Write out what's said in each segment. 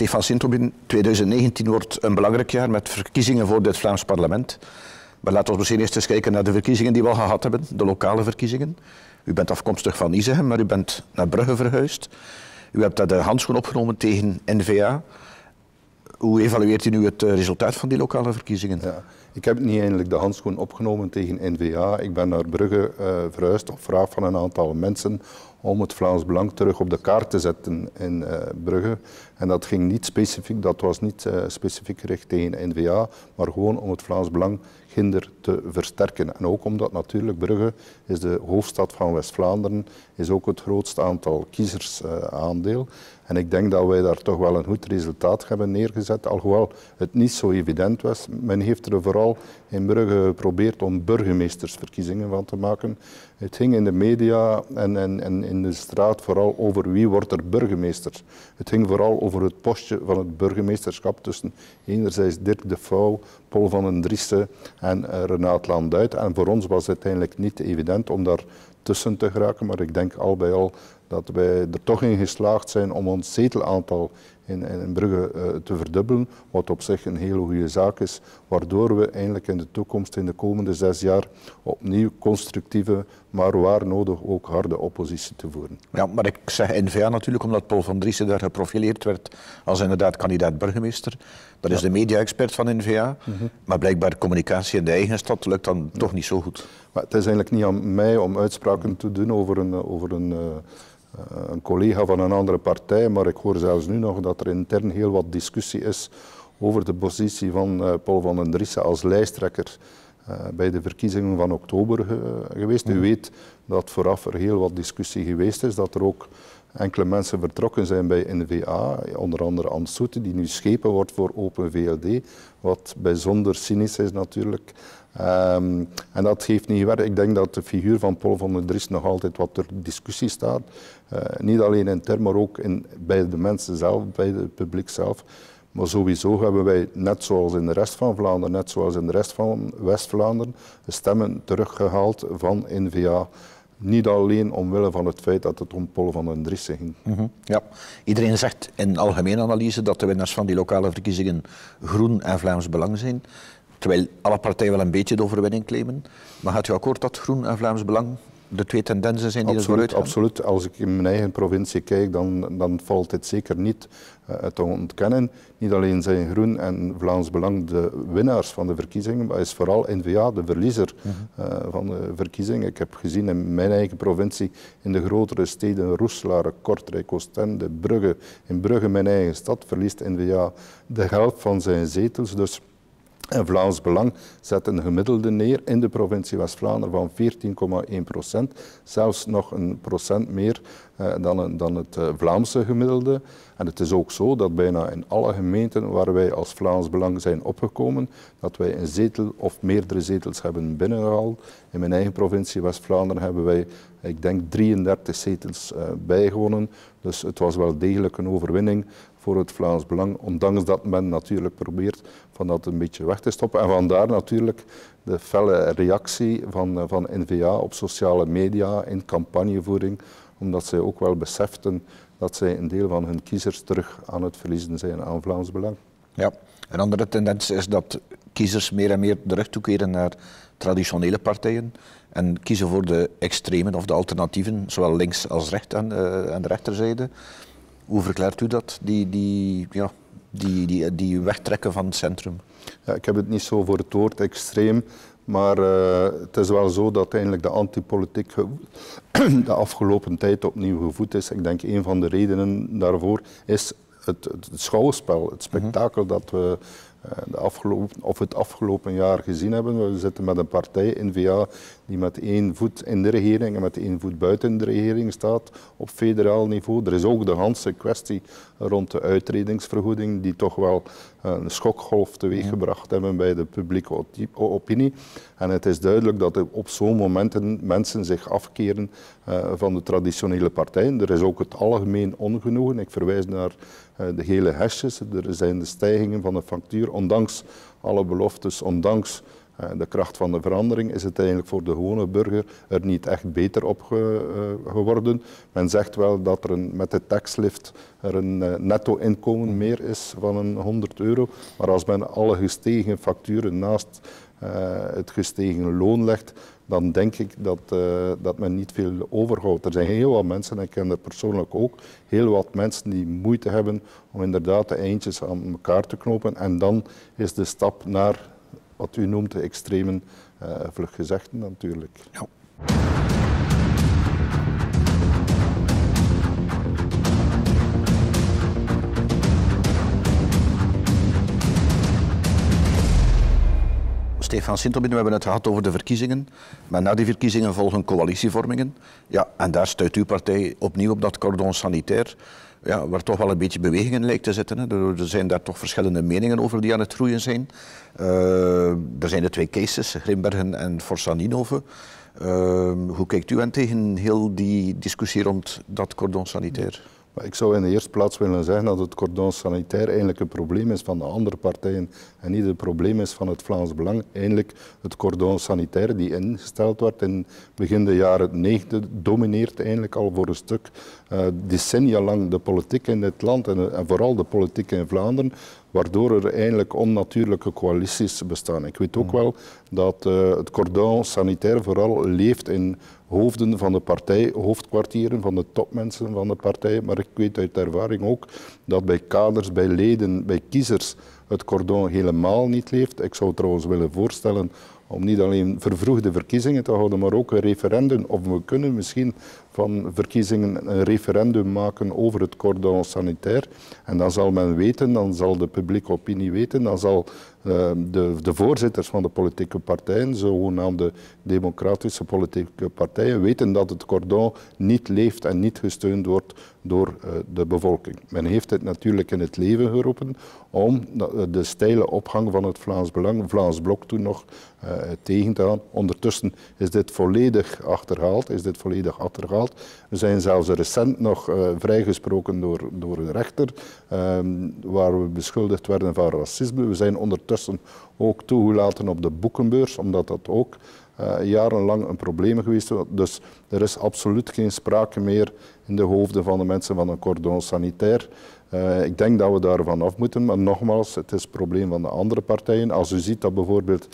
Stefaan Sintobin, 2019 wordt een belangrijk jaar met verkiezingen voor dit Vlaams Parlement. Maar laten we misschien eerst eens kijken naar de verkiezingen die we al gehad hebben, de lokale verkiezingen. U bent afkomstig van Izegem, maar u bent naar Brugge verhuisd. U hebt daar de handschoen opgenomen tegen N-VA. Hoe evalueert u nu het resultaat van die lokale verkiezingen? Ja, ik heb niet eindelijk de handschoen opgenomen tegen N-VA. Ik ben naar Brugge verhuisd op vraag van een aantal mensen om het Vlaams Belang terug op de kaart te zetten in Brugge. En dat ging niet specifiek, dat was niet specifiek gericht tegen N-VA, maar gewoon om het Vlaams Belang ginder te versterken. En ook omdat natuurlijk Brugge is de hoofdstad van West-Vlaanderen, is ook het grootste aantal kiezersaandeel. En ik denk dat wij daar toch wel een goed resultaat hebben neergezet, alhoewel het niet zo evident was. Men heeft er vooral in Brugge geprobeerd om burgemeestersverkiezingen van te maken. Het ging in de media en in de straat vooral over wie wordt er burgemeester. Het ging vooral over het postje van het burgemeesterschap tussen enerzijds Dirk De fauw, Paul Van den Driessche en Renaat Landuyt. En voor ons was het uiteindelijk niet evident om daar tussen te geraken, maar ik denk al bij al dat wij er toch in geslaagd zijn om ons zetelaantal in Brugge te verdubbelen, wat op zich een hele goede zaak is, waardoor we eigenlijk in de toekomst, in de komende 6 jaar, opnieuw constructieve, maar waar nodig ook harde oppositie te voeren. Ja, maar ik zeg N-VA natuurlijk, omdat Paul Van den Driessche daar geprofileerd werd als inderdaad kandidaat-burgemeester. Dat is de media-expert van N-VA, maar blijkbaar communicatie in de eigen stad lukt dan toch niet zo goed. Maar het is eigenlijk niet aan mij om uitspraken te doen over een collega van een andere partij, maar ik hoor zelfs nu nog dat er intern heel wat discussie is over de positie van Paul Van den Driessche als lijsttrekker bij de verkiezingen van oktober geweest. U weet dat vooraf er heel wat discussie geweest is, dat er ook enkele mensen vertrokken zijn bij N-VA, onder andere Hans Soete, die nu schepen wordt voor Open VLD, wat bijzonder cynisch is natuurlijk. En dat heeft niet gewerkt. Ik denk dat de figuur van Paul Van den Driessche nog altijd wat ter discussie staat. Niet alleen intern, maar ook bij de mensen zelf, bij het publiek zelf. Maar sowieso hebben wij, net zoals in de rest van Vlaanderen, net zoals in de rest van West-Vlaanderen, de stemmen teruggehaald van N-VA. Niet alleen omwille van het feit dat het om Paul Van den Driessche ging. Ja. Iedereen zegt in algemene analyse dat de winnaars van die lokale verkiezingen Groen en Vlaams Belang zijn. Terwijl alle partijen wel een beetje de overwinning claimen. Maar gaat u akkoord dat Groen en Vlaams Belang de twee tendensen zijn die er vooruit gaan? Absoluut. Als ik in mijn eigen provincie kijk, dan valt dit zeker niet te ontkennen. Niet alleen zijn Groen en Vlaams Belang de winnaars van de verkiezingen, maar is vooral N-VA de verliezer van de verkiezingen. Ik heb gezien in mijn eigen provincie, in de grotere steden Roeselare, Kortrijk, Oostende, Brugge. In Brugge, mijn eigen stad, verliest N-VA de helft van zijn zetels. Dus en Vlaams Belang zet een gemiddelde neer in de provincie West-Vlaanderen van 14,1%. Zelfs nog een procent meer dan het Vlaamse gemiddelde. En het is ook zo dat bijna in alle gemeenten waar wij als Vlaams Belang zijn opgekomen, dat wij een zetel of meerdere zetels hebben binnengehaald. In mijn eigen provincie West-Vlaanderen hebben wij, ik denk, 33 zetels bijgewonnen. Dus het was wel degelijk een overwinning voor het Vlaams Belang, ondanks dat men natuurlijk probeert van dat een beetje weg te stoppen. En vandaar natuurlijk de felle reactie van N-VA op sociale media, in campagnevoering, omdat zij ook wel beseften dat zij een deel van hun kiezers terug aan het verliezen zijn aan Vlaams Belang. Ja, een andere tendens is dat kiezers meer en meer de rug toekeren naar traditionele partijen en kiezen voor de extremen of de alternatieven, zowel links als rechts aan de rechterzijde. Hoe verklaart u dat, die wegtrekken van het centrum? Ja, ik heb het niet zo voor het woord extreem, maar het is wel zo dat eigenlijk de antipolitiek de afgelopen tijd opnieuw gevoed is. Ik denk een van de redenen daarvoor is het schouwspel, het spektakel dat we het afgelopen jaar gezien hebben. We zitten met een partij, N-VA, die met 1 voet in de regering en met 1 voet buiten de regering staat op federaal niveau. Er is ook de ganse kwestie rond de uitredingsvergoeding, die toch wel een schokgolf teweeggebracht hebben bij de publieke opinie. En het is duidelijk dat op zo'n momenten mensen zich afkeren van de traditionele partijen. Er is ook het algemeen ongenoegen. Ik verwijs naar de gele hesjes. Er zijn de stijgingen van de factuur, ondanks alle beloftes, ondanks De kracht van de verandering is het eigenlijk voor de gewone burger er niet echt beter op geworden. Men zegt wel dat er met de taxlift er een netto-inkomen meer is van een €100. Maar als men alle gestegen facturen naast het gestegen loon legt, dan denk ik dat men niet veel overhoudt. Er zijn heel wat mensen, en ik ken er persoonlijk ook, heel wat mensen die moeite hebben om inderdaad de eindjes aan elkaar te knopen. En dan is de stap naar wat u noemt de extremen vlug gezegd natuurlijk. Ja. Stefaan Sintobin, we hebben het gehad over de verkiezingen. Maar na die verkiezingen volgen coalitievormingen. Ja, en daar stuit uw partij opnieuw op dat cordon sanitair, ja, waar toch wel een beetje beweging in lijkt te zitten. Hè. Er zijn daar toch verschillende meningen over die aan het groeien zijn. Er zijn de twee cases, Grimbergen en Nienhoven. Hoe kijkt u aan tegen heel die discussie rond dat cordon sanitair? Ik zou in de eerste plaats willen zeggen dat het cordon sanitair eigenlijk een probleem is van de andere partijen en niet het probleem is van het Vlaams Belang. Eindelijk het cordon sanitair die ingesteld werd in begin de jaren 90 domineert eigenlijk al voor een stuk decennia lang de politiek in dit land en vooral de politiek in Vlaanderen, waardoor er eigenlijk onnatuurlijke coalities bestaan. Ik weet ook wel dat het cordon sanitair vooral leeft in hoofden van de partij, hoofdkwartieren van de topmensen van de partij. Maar ik weet uit ervaring ook dat bij kaders, bij leden, bij kiezers het cordon helemaal niet leeft. Ik zou trouwens willen voorstellen om niet alleen vervroegde verkiezingen te houden, maar ook een referendum. Of we kunnen misschien van verkiezingen een referendum maken over het cordon sanitair. En dan zal men weten, dan zal de publieke opinie weten, dan zal de voorzitters van de politieke partijen, zogenaamde democratische politieke partijen, weten dat het cordon niet leeft en niet gesteund wordt door de bevolking. Men heeft het natuurlijk in het leven geroepen om de steile opgang van het Vlaams Belang, Vlaams Blok toen nog, tegen te gaan. Ondertussen is dit volledig achterhaald, We zijn zelfs recent nog vrijgesproken door een rechter, waar we beschuldigd werden van racisme. We zijn ondertussen ook toegelaten op de boekenbeurs, omdat dat ook jarenlang een probleem geweest is. Dus er is absoluut geen sprake meer in de hoofden van de mensen van een cordon sanitair. Ik denk dat we daarvan af moeten, maar nogmaals, het is het probleem van de andere partijen. Als u ziet dat bijvoorbeeld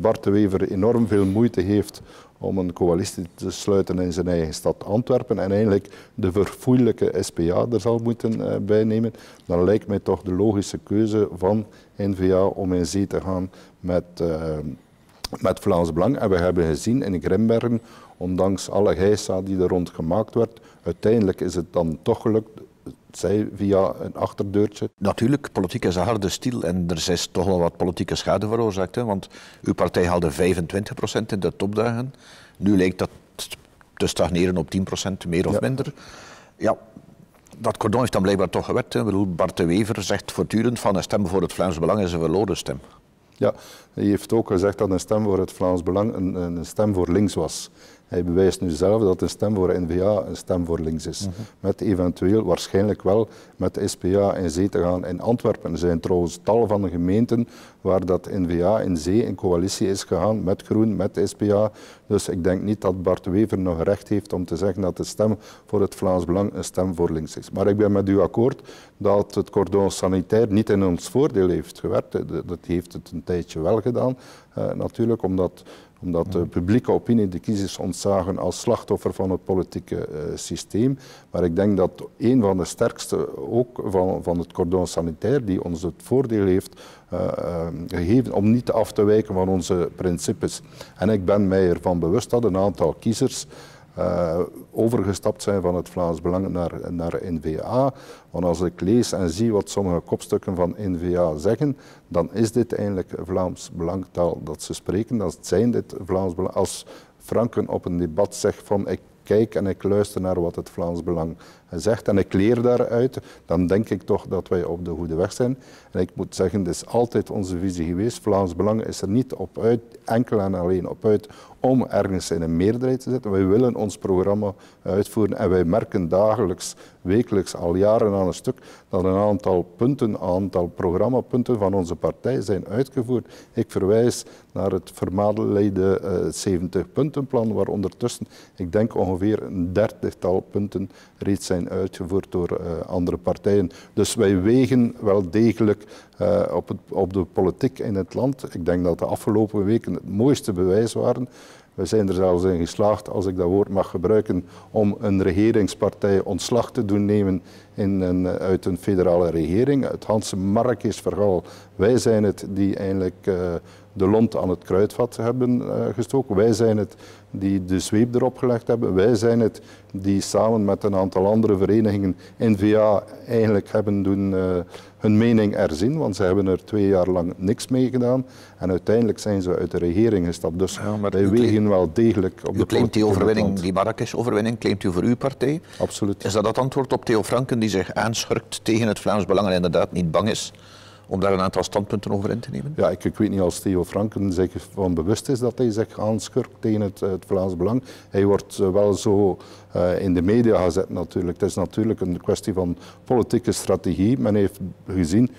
Bart de Wever enorm veel moeite heeft om een coalitie te sluiten in zijn eigen stad Antwerpen en eigenlijk de verfoeilijke SPA er zal moeten bijnemen, dan lijkt mij toch de logische keuze van N-VA om in zee te gaan met Vlaams Belang. En we hebben gezien in Grimbergen, ondanks alle heisa die er rond gemaakt werd, uiteindelijk is het dan toch gelukt, zij via een achterdeurtje. Natuurlijk, politiek is een harde stil en er is toch wel wat politieke schade veroorzaakt. Hè? Want uw partij haalde 25% in de topdagen. Nu lijkt dat te stagneren op 10%, meer of minder. Ja, dat cordon heeft dan blijkbaar toch gewerkt. Hè? Ik bedoel, Bart de Wever zegt voortdurend van een stem voor het Vlaams Belang is een verloren stem. Ja, hij heeft ook gezegd dat een stem voor het Vlaams Belang een stem voor links was. Hij bewijst nu zelf dat een stem voor N-VA een stem voor links is. Met eventueel, waarschijnlijk wel, met de SPA in zee te gaan in Antwerpen. Er zijn trouwens tal van de gemeenten waar dat N-VA in zee in coalitie is gegaan met Groen, met de SPA. Dus ik denk niet dat Bart Wever nog recht heeft om te zeggen dat de stem voor het Vlaams Belang een stem voor links is. Maar ik ben met u akkoord dat het cordon sanitair niet in ons voordeel heeft gewerkt. Dat heeft het een tijdje wel gedaan, natuurlijk, omdat de publieke opinie de kiezers ontzagen als slachtoffer van het politieke systeem. Maar ik denk dat een van de sterkste, ook van het cordon sanitair, die ons het voordeel heeft gegeven om niet af te wijken van onze principes. En ik ben mij ervan bewust dat een aantal kiezers overgestapt zijn van het Vlaams Belang naar N-VA. Want als ik lees en zie wat sommige kopstukken van N-VA zeggen, dan is dit eigenlijk Vlaams Belangtaal dat ze spreken. Als Francken op een debat zegt van ik kijk en ik luister naar wat het Vlaams Belang zegt en ik leer daaruit, dan denk ik toch dat wij op de goede weg zijn. En ik moet zeggen, dat is altijd onze visie geweest. Vlaams Belang is er niet op uit, enkel en alleen op uit, om ergens in een meerderheid te zitten. Wij willen ons programma uitvoeren en wij merken dagelijks, wekelijks, al jaren aan een stuk, dat een aantal punten, een aantal programmapunten van onze partij zijn uitgevoerd. Ik verwijs naar het vermadelde 70-puntenplan, waar ondertussen, ik denk ongeveer een 30-tal punten reeds zijn uitgevoerd door andere partijen. Dus wij wegen wel degelijk op de politiek in het land. Ik denk dat de afgelopen weken het mooiste bewijs waren. We zijn er zelfs in geslaagd, als ik dat woord mag gebruiken, om een regeringspartij ontslag te doen nemen uit een federale regering. Het Hanse Marrakesh-verhaal. Wij zijn het die eindelijk de lont aan het kruidvat hebben gestoken. Wij zijn het die de zweep erop gelegd hebben. Wij zijn het die samen met een aantal andere verenigingen N-VA eigenlijk hebben doen hun mening erzien, want ze hebben er 2 jaar lang niks mee gedaan. En uiteindelijk zijn ze uit de regering gestapt. Dus ja, wij wegen wel degelijk op de politiek. Die overwinning, die Marrakesh-overwinning, claimt u voor uw partij? Absoluut. Is dat het antwoord op Theo Francken die zich aanschurkt tegen het Vlaams Belang en inderdaad niet bang is om daar een aantal standpunten over in te nemen? Ja, ik weet niet als Theo Francken zich van bewust is dat hij zich aanschurkt tegen het Vlaams Belang. Hij wordt wel zo in de media gezet natuurlijk. Het is natuurlijk een kwestie van politieke strategie. Men heeft gezien,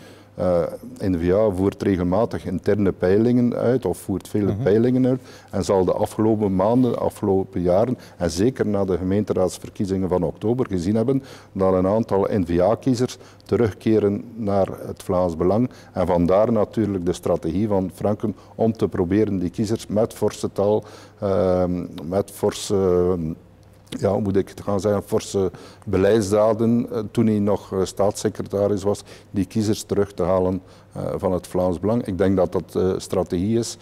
N-VA voert regelmatig interne peilingen uit, of voert vele peilingen uit, en zal de afgelopen maanden, de afgelopen jaren, en zeker na de gemeenteraadsverkiezingen van oktober, gezien hebben dat een aantal N-VA-kiezers terugkeren naar het Vlaams Belang. En vandaar natuurlijk de strategie van Francken om te proberen die kiezers met forse taal, met forse... ja, hoe moet ik het gaan zeggen, forse beleidsdaden, toen hij nog staatssecretaris was, die kiezers terug te halen van het Vlaams Belang. Ik denk dat dat strategie is.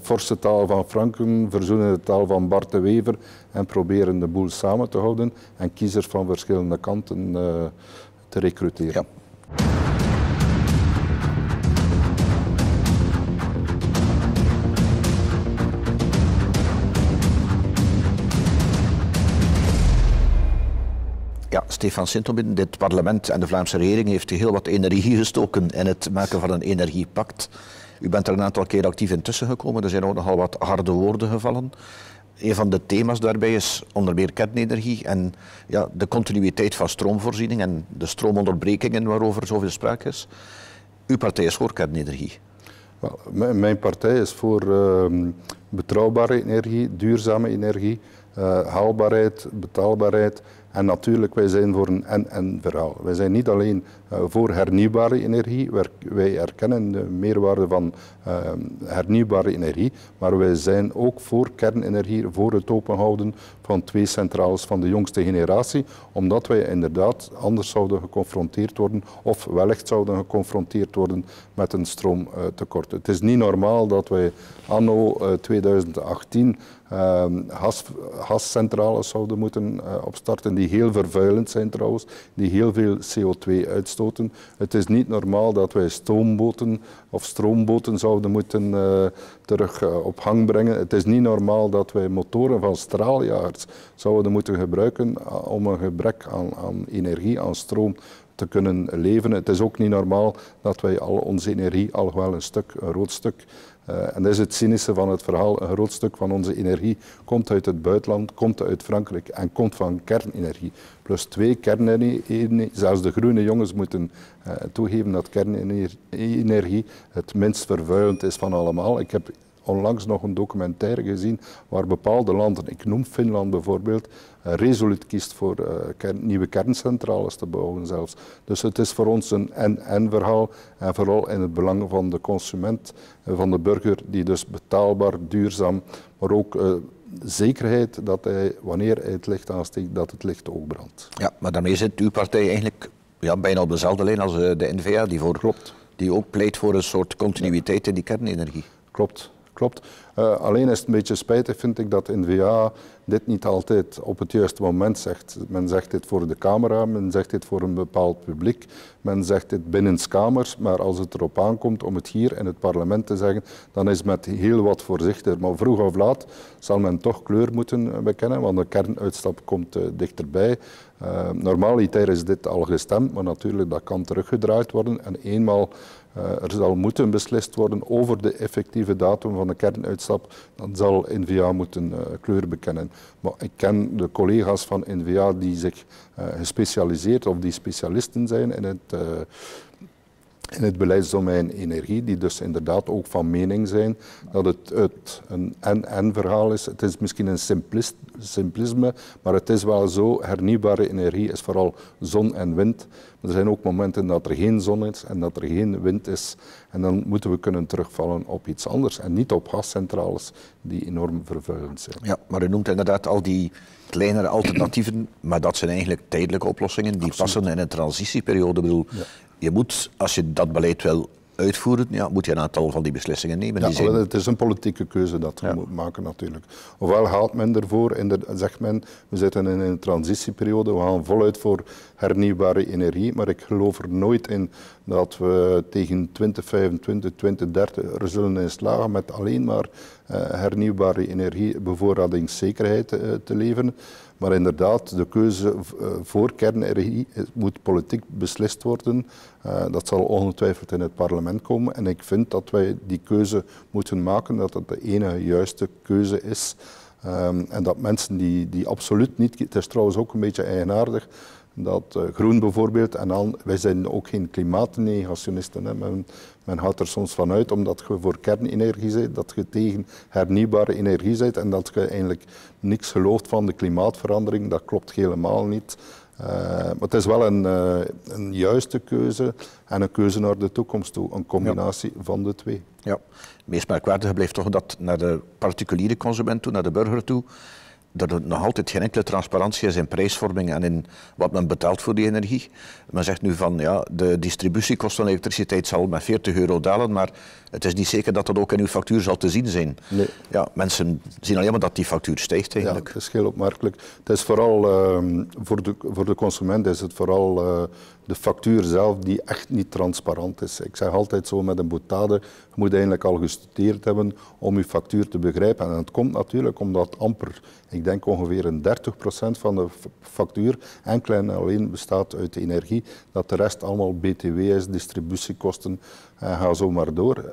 Forse taal van Francken, verzoenende taal van Bart de Wever en proberen de boel samen te houden en kiezers van verschillende kanten te recruteren. Ja. Ja, Stefaan Sintobin, dit parlement en de Vlaamse regering heeft heel wat energie gestoken in het maken van een energiepact. U bent er een aantal keer actief in tussengekomen, er zijn ook nogal wat harde woorden gevallen. Een van de thema's daarbij is onder meer kernenergie en ja, de continuïteit van stroomvoorziening en de stroomonderbrekingen waarover zoveel sprake is. Uw partij is voor kernenergie. Well, mijn partij is voor betrouwbare energie, duurzame energie, haalbaarheid, betaalbaarheid. En natuurlijk, wij zijn voor een en-verhaal. Wij zijn niet alleen voor hernieuwbare energie. Wij erkennen de meerwaarde van hernieuwbare energie. Maar wij zijn ook voor kernenergie, voor het openhouden van 2 centrales van de jongste generatie. Omdat wij inderdaad anders zouden geconfronteerd worden of wellicht zouden geconfronteerd worden met een stroomtekort. Het is niet normaal dat wij anno 2018... gascentrales zouden moeten opstarten, die heel vervuilend zijn trouwens, die heel veel CO2 uitstoten. Het is niet normaal dat wij stoomboten of stroomboten zouden moeten terug op gang brengen. Het is niet normaal dat wij motoren van straaljagers zouden moeten gebruiken om een gebrek aan energie, aan stroom te kunnen leven. Het is ook niet normaal dat wij al onze energie, al wel een rood stuk, en dat is het cynische van het verhaal. Een groot stuk van onze energie komt uit het buitenland, komt uit Frankrijk en komt van kernenergie. Plus 2 kernenergie. Zelfs de groene jongens moeten toegeven dat kernenergie het minst vervuilend is van allemaal. Ik heb onlangs nog een documentaire gezien waar bepaalde landen, ik noem Finland bijvoorbeeld, resoluut kiest voor nieuwe kerncentrales te bouwen zelfs. Dus het is voor ons een en-verhaal en vooral in het belang van de consument, van de burger, die dus betaalbaar, duurzaam, maar ook zekerheid dat hij, wanneer hij het licht aansteekt, dat het licht ook brandt. Ja, maar daarmee zit uw partij eigenlijk ja, bijna op dezelfde lijn als de N-VA, die ook pleit voor een soort continuïteit in die kernenergie. Klopt. klopt. Alleen is het een beetje spijtig, vind ik, dat N-VA dit niet altijd op het juiste moment zegt. Men zegt dit voor de camera, men zegt dit voor een bepaald publiek, men zegt dit binnenskamers, maar als het erop aankomt om het hier in het parlement te zeggen, dan is men heel wat voorzichtig. Maar vroeg of laat zal men toch kleur moeten bekennen, want de kernuitstap komt dichterbij. Normaliter is dit al gestemd, maar natuurlijk dat kan teruggedraaid worden en eenmaal er zal moeten beslist worden over de effectieve datum van de kernuitstap, dan zal N-VA moeten kleur bekennen. Maar ik ken de collega's van N-VA die zich gespecialiseerd of die specialisten zijn in het beleidsdomein energie, die dus inderdaad ook van mening zijn dat het een en-en verhaal is. Het is misschien een simplisme, maar het is wel zo. Hernieuwbare energie is vooral zon en wind. Er zijn ook momenten dat er geen zon is en dat er geen wind is. En dan moeten we kunnen terugvallen op iets anders en niet op gascentrales die enorm vervuilend zijn. Ja, maar u noemt inderdaad al die kleinere alternatieven, maar dat zijn eigenlijk tijdelijke oplossingen die absoluut passen in een transitieperiode. Ik bedoel, ja. Je moet, als je dat beleid wil uitvoeren, ja, moet je een aantal van die beslissingen nemen. Ja, die zijn... Het is een politieke keuze dat je moet maken natuurlijk. Ofwel haalt men ervoor en zegt men, we zitten in een transitieperiode, we gaan voluit voor hernieuwbare energie, maar ik geloof er nooit in dat we tegen 2025, 2030 er zullen in slagen met alleen maar hernieuwbare energie bevoorradingszekerheid te leveren. Maar inderdaad, de keuze voor kernenergie moet politiek beslist worden. Dat zal ongetwijfeld in het parlement komen. En ik vind dat wij die keuze moeten maken, dat dat de enige juiste keuze is. En dat mensen die absoluut niet... Het is trouwens ook een beetje eigenaardig. Dat groen bijvoorbeeld, en dan, wij zijn ook geen klimaatnegationisten. Hè. Men gaat er soms vanuit, omdat je voor kernenergie bent, dat je tegen hernieuwbare energie bent en dat je eigenlijk niks gelooft van de klimaatverandering. Dat klopt helemaal niet. Maar het is wel een juiste keuze en een keuze naar de toekomst toe. Een combinatie van de twee. Ja, het meest merkwaardige blijft toch dat naar de particuliere consument toe, naar de burger toe, dat er nog altijd geen enkele transparantie is in prijsvorming en in wat men betaalt voor die energie. Men zegt nu van, ja, de distributiekosten van elektriciteit zal met €40 dalen, maar het is niet zeker dat dat ook in uw factuur zal te zien zijn. Nee. Ja, mensen zien alleen maar dat die factuur stijgt eigenlijk. Ja, het is heel opmerkelijk. Het is vooral, voor de consument is het vooral de factuur zelf die echt niet transparant is. Ik zeg altijd zo met een boutade, je moet eigenlijk al gestudeerd hebben om je factuur te begrijpen. En dat komt natuurlijk omdat amper, ik denk ongeveer een 30% van de factuur enkel en alleen bestaat uit de energie, dat de rest allemaal BTW is, distributiekosten, en ga zo maar door.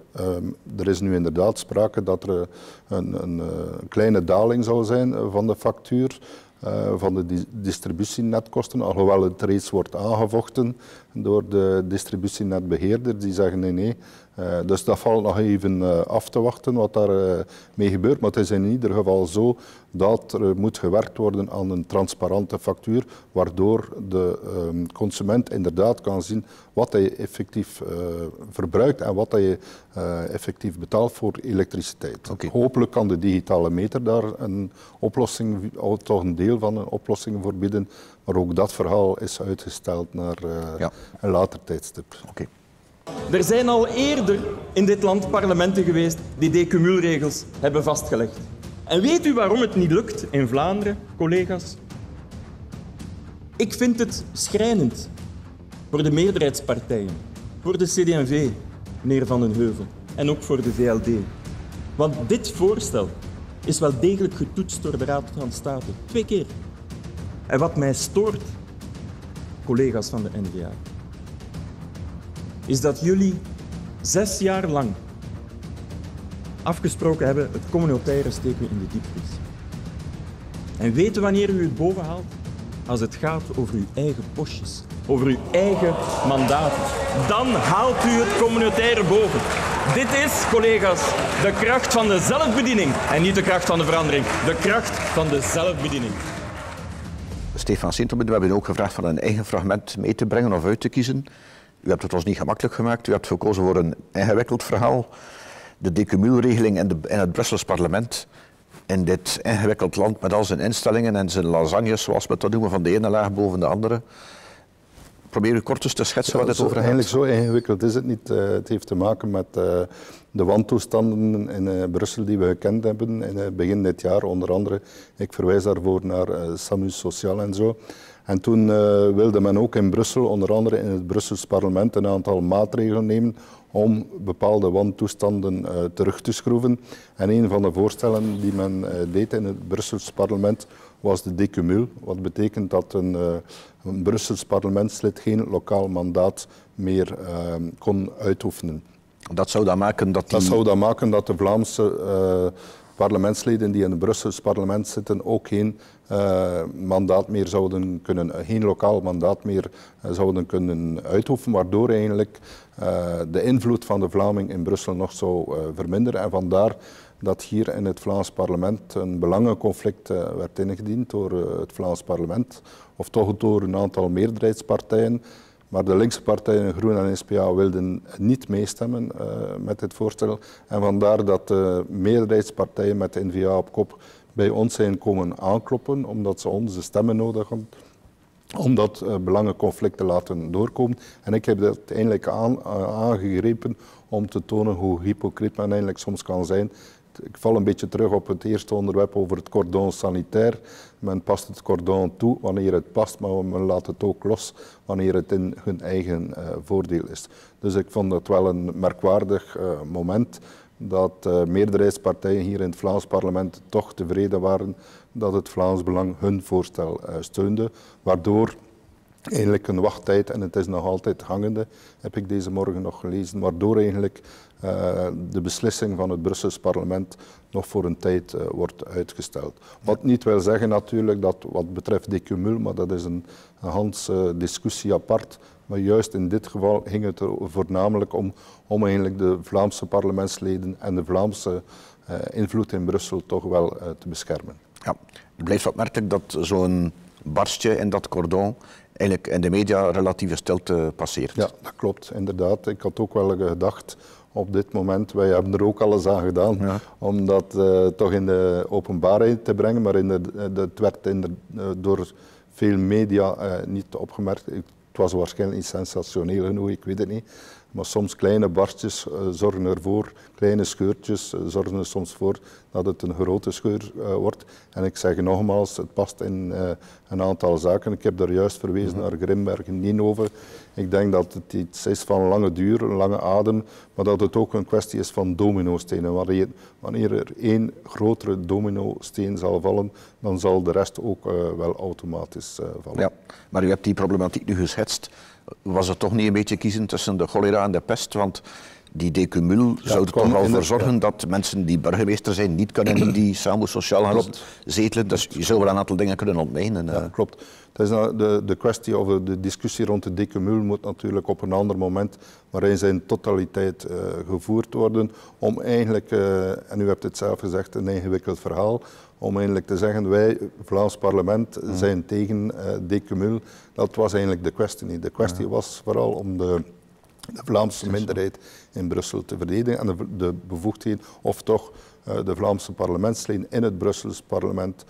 Er is nu inderdaad sprake dat er een kleine daling zou zijn van de factuur, van de distributienetkosten, alhoewel het reeds wordt aangevochten door de distributienetbeheerder. Die zeggen nee. Dus dat valt nog even af te wachten wat daar mee gebeurt. Maar het is in ieder geval zo dat er moet gewerkt worden aan een transparante factuur, waardoor de consument inderdaad kan zien wat hij effectief verbruikt en wat hij effectief betaalt voor elektriciteit. Okay. Hopelijk kan de digitale meter daar een oplossing, toch een deel van een oplossing voor bieden. Maar ook dat verhaal is uitgesteld naar een later tijdstip. Okay. Er zijn al eerder in dit land parlementen geweest die decumulregels hebben vastgelegd. En weet u waarom het niet lukt in Vlaanderen, collega's? Ik vind het schrijnend voor de meerderheidspartijen, voor de CD&V, meneer Van den Heuvel, en ook voor de VLD. Want dit voorstel is wel degelijk getoetst door de Raad van State. 2 keer. En wat mij stoort, collega's van de N-VA, is dat jullie 6 jaar lang afgesproken hebben het communautaire steken in de diepvries. En weten wanneer u het boven haalt? Als het gaat over uw eigen postjes, over uw eigen mandaten. Dan haalt u het communautaire boven. Dit is, collega's, de kracht van de zelfbediening en niet de kracht van de verandering. De kracht van de zelfbediening. Stefaan Sintobin, we hebben u ook gevraagd van een eigen fragment mee te brengen of uit te kiezen. U hebt het ons niet gemakkelijk gemaakt. U hebt gekozen voor een ingewikkeld verhaal. De decumulregeling in het Brussels parlement. In dit ingewikkeld land met al zijn instellingen en zijn lasagnes, zoals we dat noemen, van de ene laag boven de andere. probeer u kort dus te schetsen wat het over gaat. Eigenlijk zo ingewikkeld is het niet. Het heeft te maken met de wantoestanden in Brussel die we gekend hebben in begin dit jaar. Onder andere, ik verwijs daarvoor naar Samusocial en zo. En toen wilde men ook in Brussel, onder andere in het Brussels parlement, een aantal maatregelen nemen om bepaalde wantoestanden terug te schroeven. En een van de voorstellen die men deed in het Brussels parlement was de decumul. Wat betekent dat een Brussels parlementslid geen lokaal mandaat meer kon uitoefenen. Dat zou dan maken dat die... Dat zou dan maken dat de Vlaamse parlementsleden die in het Brussels parlement zitten ook geen mandaat meer zouden kunnen, geen lokaal mandaat meer zouden kunnen uitoefenen, waardoor eigenlijk de invloed van de Vlaming in Brussel nog zou verminderen. En vandaar dat hier in het Vlaams parlement een belangenconflict werd ingediend door het Vlaams parlement, of toch door een aantal meerderheidspartijen. Maar de linkse partijen, Groen en SPA, wilden niet meestemmen met dit voorstel. En vandaar dat de meerderheidspartijen met de N-VA op kop bij ons zijn komen aankloppen, omdat ze onze stemmen nodig hebben om dat belangenconflict te laten doorkomen. En ik heb dat eindelijk aangegrepen om te tonen hoe hypocriet men eigenlijk soms kan zijn. Ik val een beetje terug op het eerste onderwerp over het cordon sanitair. Men past het cordon toe wanneer het past, maar men laat het ook los wanneer het in hun eigen voordeel is. Dus ik vond dat wel een merkwaardig moment dat meerderheidspartijen hier in het Vlaams parlement toch tevreden waren dat het Vlaams Belang hun voorstel steunde, waardoor eigenlijk een wachttijd, en het is nog altijd hangende, heb ik deze morgen nog gelezen, waardoor eigenlijk de beslissing van het Brussels parlement nog voor een tijd wordt uitgesteld. Wat niet wil zeggen natuurlijk dat wat betreft decumul, maar dat is een hans discussie apart, maar juist in dit geval ging het er voornamelijk om eigenlijk de Vlaamse parlementsleden en de Vlaamse invloed in Brussel toch wel te beschermen. Ja, het blijft opmerkelijk dat zo'n barstje in dat cordon eigenlijk in de media relatieve stilte passeert. Ja, dat klopt, inderdaad. Ik had ook wel gedacht op dit moment, wij hebben er ook alles aan gedaan om dat toch in de openbaarheid te brengen, maar het werd door veel media niet opgemerkt. Het was waarschijnlijk niet sensationeel genoeg, ik weet het niet. Maar soms kleine barstjes zorgen ervoor, kleine scheurtjes zorgen er soms voor dat het een grote scheur wordt. En ik zeg nogmaals, het past in een aantal zaken. Ik heb daar juist verwezen naar Grimbergen, Nienhoven. Ik denk dat het iets is van lange duur, lange adem, maar dat het ook een kwestie is van dominostenen. Wanneer er één grotere dominosteen zal vallen, dan zal de rest ook wel automatisch vallen. Ja, maar u hebt die problematiek nu geschetst. Was het toch niet een beetje kiezen tussen de cholera en de pest? Want die decumul zou er toch al voor zorgen dat mensen die burgemeester zijn niet kunnen in die Samusocial gaan zetelen. Dus je zou wel een aantal dingen kunnen ontmijnen. Ja, klopt. De kwestie of de discussie rond de decumul moet natuurlijk op een ander moment, waarin zijn totaliteit gevoerd worden, om eigenlijk, en u hebt het zelf gezegd, een ingewikkeld verhaal, om eigenlijk te zeggen, wij, Vlaams parlement, zijn tegen decumul. Dat was eigenlijk de kwestie niet. De kwestie was vooral om de Vlaamse minderheid in Brussel te verdedigen en de bevoegdheden, of toch de Vlaamse parlementsleden in het Brussels parlement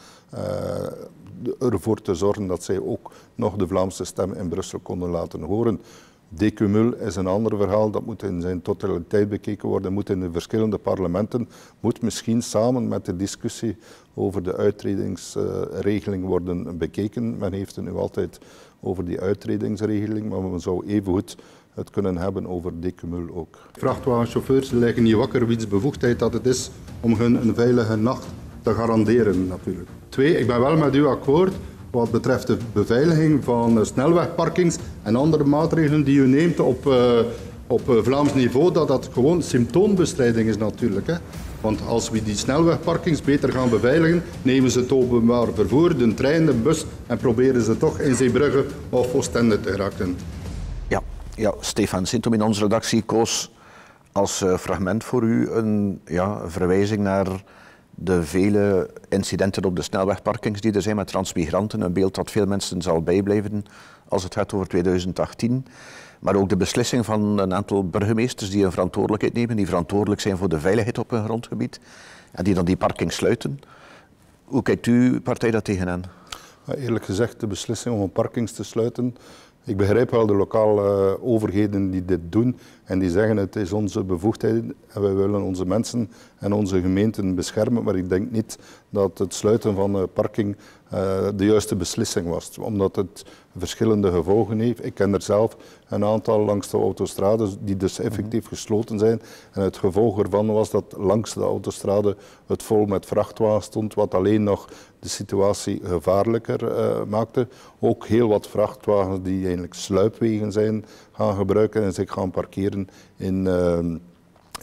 ervoor te zorgen dat zij ook nog de Vlaamse stem in Brussel konden laten horen. Decumul is een ander verhaal, dat moet in zijn totaliteit bekeken worden, moet in de verschillende parlementen, moet misschien samen met de discussie over de uittredingsregeling worden bekeken. Men heeft het nu altijd over die uittredingsregeling, maar men zou evengoed het kunnen hebben over decumul ook. Vrachtwagenchauffeurs liggen niet wakker wiens bevoegdheid dat het is om hun een veilige nacht te garanderen natuurlijk. 2, ik ben wel met uw akkoord wat betreft de beveiliging van snelwegparkings en andere maatregelen die u neemt op Vlaams niveau, dat dat gewoon symptoombestrijding is natuurlijk. Hè. Want als we die snelwegparkings beter gaan beveiligen, nemen ze het openbaar vervoer, de trein, de bus en proberen ze toch in Zeebrugge of Oostende te geraken. Ja, Stefaan Sintobin in onze redactie koos als fragment voor u een verwijzing naar de vele incidenten op de snelwegparkings die er zijn met transmigranten. Een beeld dat veel mensen zal bijblijven als het gaat over 2018. Maar ook de beslissing van een aantal burgemeesters die een verantwoordelijkheid nemen, die verantwoordelijk zijn voor de veiligheid op hun grondgebied en die dan die parking sluiten. Hoe kijkt uw partij daar tegenaan? Eerlijk gezegd, de beslissing om parkings te sluiten Ik begrijp wel de lokale overheden die dit doen en die zeggen het is onze bevoegdheid en wij willen onze mensen en onze gemeenten beschermen. Maar ik denk niet dat het sluiten van de parking de juiste beslissing was, omdat het verschillende gevolgen heeft. Ik ken er zelf een aantal langs de autostrade die dus effectief gesloten zijn. En het gevolg ervan was dat langs de autostrade het vol met vrachtwagens stond, wat alleen nog de situatie gevaarlijker maakte. Ook heel wat vrachtwagens die eigenlijk sluipwegen zijn gaan gebruiken en zich gaan parkeren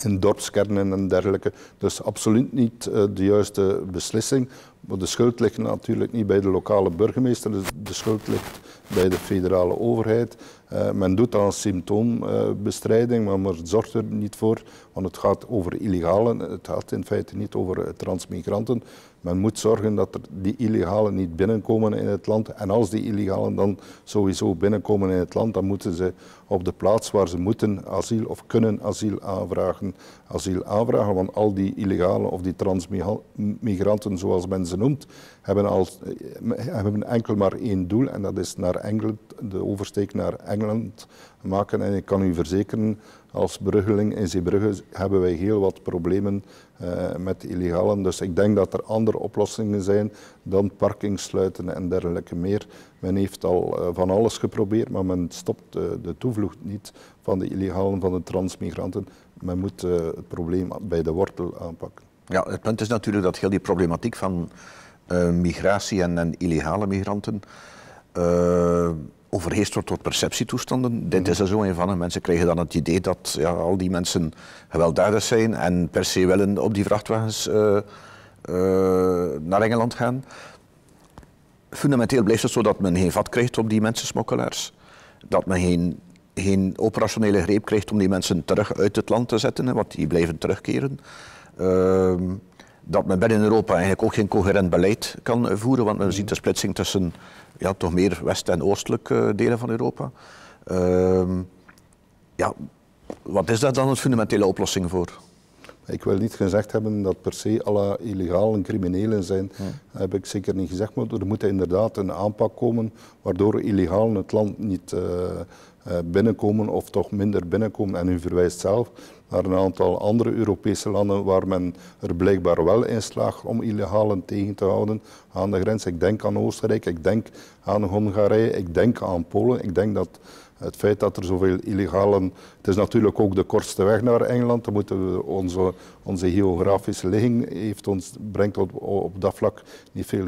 in dorpskernen en dergelijke. Dus absoluut niet de juiste beslissing. Maar de schuld ligt natuurlijk niet bij de lokale burgemeester, de schuld ligt bij de federale overheid. Men doet aan symptoombestrijding, maar men zorgt er niet voor, want het gaat over illegalen, het gaat in feite niet over transmigranten. Men moet zorgen dat er die illegalen niet binnenkomen in het land. En als die illegalen dan sowieso binnenkomen in het land, dan moeten ze op de plaats waar ze moeten asiel of kunnen asiel aanvragen. Want al die illegalen of die transmigranten, zoals men ze noemt, hebben enkel maar één doel. En dat is naar Engeland, de oversteek naar Engeland maken. En ik kan u verzekeren, als Bruggeling in Zeebrugge hebben wij heel wat problemen met illegalen. Dus ik denk dat er andere oplossingen zijn dan parking sluiten en dergelijke meer. Men heeft al van alles geprobeerd, maar men stopt de toevlucht niet van de illegalen, van de transmigranten. Men moet het probleem bij de wortel aanpakken. Ja, het punt is natuurlijk dat heel die problematiek van migratie en illegale migranten overheerst wordt door perceptietoestanden. Dit is er zo een van. Mensen krijgen dan het idee dat ja, al die mensen gewelddadig zijn en per se willen op die vrachtwagens naar Engeland gaan. Fundamenteel blijft het zo dat men geen vat krijgt op die mensensmokkelaars. Dat men geen operationele greep krijgt om die mensen terug uit het land te zetten, hè, want die blijven terugkeren. Dat men binnen Europa eigenlijk ook geen coherent beleid kan voeren, want men ziet de splitsing tussen ja, toch meer west- en oostelijke delen van Europa. Ja, wat is daar dan een fundamentele oplossing voor? Ik wil niet gezegd hebben dat per se alle illegalen criminelen zijn. Dat heb ik zeker niet gezegd, maar er moet inderdaad een aanpak komen waardoor illegalen het land niet binnenkomen of toch minder binnenkomen. En u verwijst zelf naar een aantal andere Europese landen waar men er blijkbaar wel in slaagt om illegalen tegen te houden aan de grens. Ik denk aan Oostenrijk, ik denk aan Hongarije, ik denk aan Polen. Ik denk dat het feit dat er zoveel illegalen... Het is natuurlijk ook de kortste weg naar Engeland. Dan moeten we onze geografische ligging brengt op dat vlak niet veel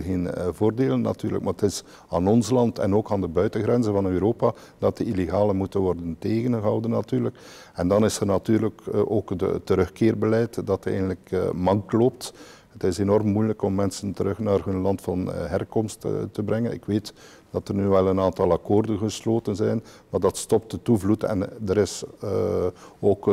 voordelen natuurlijk. Maar het is aan ons land en ook aan de buitengrenzen van Europa dat de illegalen moeten worden tegengehouden natuurlijk. En dan is er natuurlijk ook het terugkeerbeleid dat eigenlijk mank loopt. Het is enorm moeilijk om mensen terug naar hun land van herkomst te brengen. Ik weet dat er nu wel een aantal akkoorden gesloten zijn, maar dat stopt de toevloed. En er is ook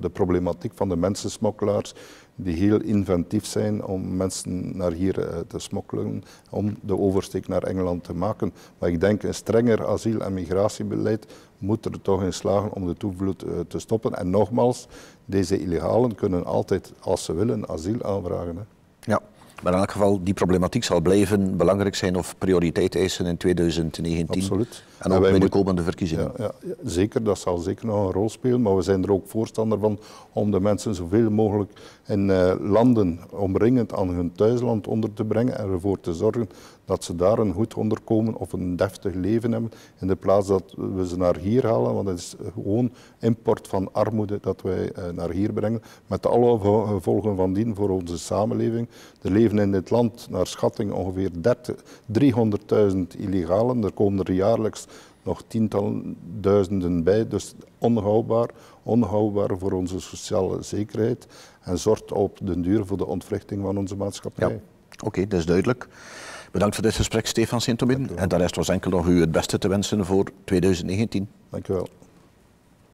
de problematiek van de mensensmokkelaars die heel inventief zijn om mensen naar hier te smokkelen, om de oversteek naar Engeland te maken. Maar ik denk een strenger asiel- en migratiebeleid moet er toch in slagen om de toevloed te stoppen. En nogmaals, deze illegalen kunnen altijd, als ze willen, asiel aanvragen. Hè. Ja, maar in elk geval, die problematiek zal blijven belangrijk zijn of prioriteit eisen in 2019. Absoluut. En ook bij de komende verkiezingen. Ja, ja, zeker, dat zal zeker nog een rol spelen. Maar we zijn er ook voorstander van om de mensen zoveel mogelijk in landen omringend aan hun thuisland onder te brengen en ervoor te zorgen dat ze daar een goed onderkomen of een deftig leven hebben, in de plaats dat we ze naar hier halen. Want het is gewoon import van armoede dat wij naar hier brengen, met alle gevolgen van dien voor onze samenleving. Er leven in dit land naar schatting ongeveer 300.000 illegalen. Er komen er jaarlijks nog tientallen duizenden bij. Dus onhoudbaar, onhoudbaar voor onze sociale zekerheid en zorgt op den duur voor de ontwrichting van onze maatschappij. Ja. Oké, dat is duidelijk. Bedankt voor dit gesprek, Stefaan Sintobin. En de rest was enkel nog u het beste te wensen voor 2019. Dank u wel.